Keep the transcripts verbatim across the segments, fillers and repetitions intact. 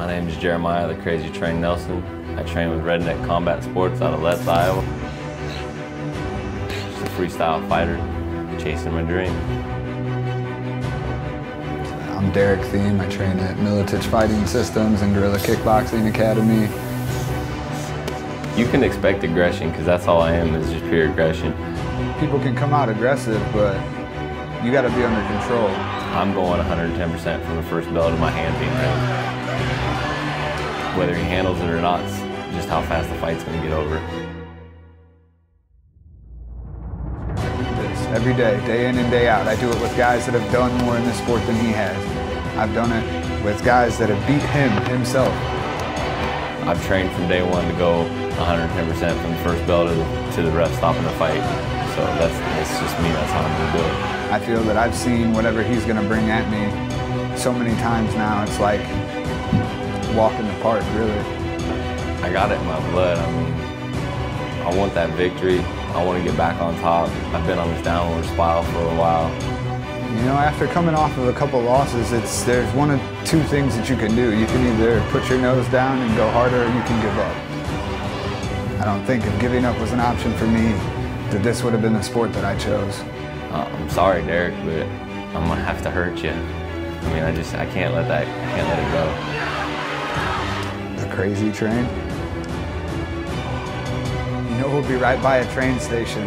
My name is Jeremiah The Crazy Train Nelson. I train with Redneck Combat Sports out of Letts, Iowa. Just a freestyle fighter, chasing my dream. I'm Derrick Thiem. I train at Militage Fighting Systems and Guerrilla Kickboxing Academy. You can expect aggression, because that's all I am, is just pure aggression. People can come out aggressive, but you got to be under control. I'm going one hundred ten percent from the first bell to my hand being ready. Whether he handles it or not, it's just how fast the fight's going to get over. It's every day, day in and day out. I do it with guys that have done more in this sport than he has. I've done it with guys that have beat him himself. I've trained from day one to go one hundred ten percent from the first bell to the, to the ref stopping the fight. So that's, that's just me, that's how I'm going to do it. I feel that I've seen whatever he's going to bring at me so many times now, it's like walking the park, really. I got it in my blood. I mean, I want that victory. I want to get back on top. I've been on this downward spiral for a while. You know, after coming off of a couple losses, it's there's one of two things that you can do. You can either put your nose down and go harder, or you can give up. I don't think if giving up was an option for me, that this would have been the sport that I chose. Uh, I'm sorry, Derrick, but I'm gonna have to hurt you. I mean, I just I can't let that I can't let it go. The crazy train. You know, we'll be right by a train station.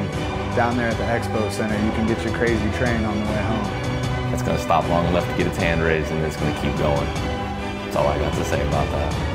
Down there at the Expo Center, you can get your crazy train on the way home. It's going to stop long enough to get its hand raised, and it's going to keep going. That's all I got to say about that.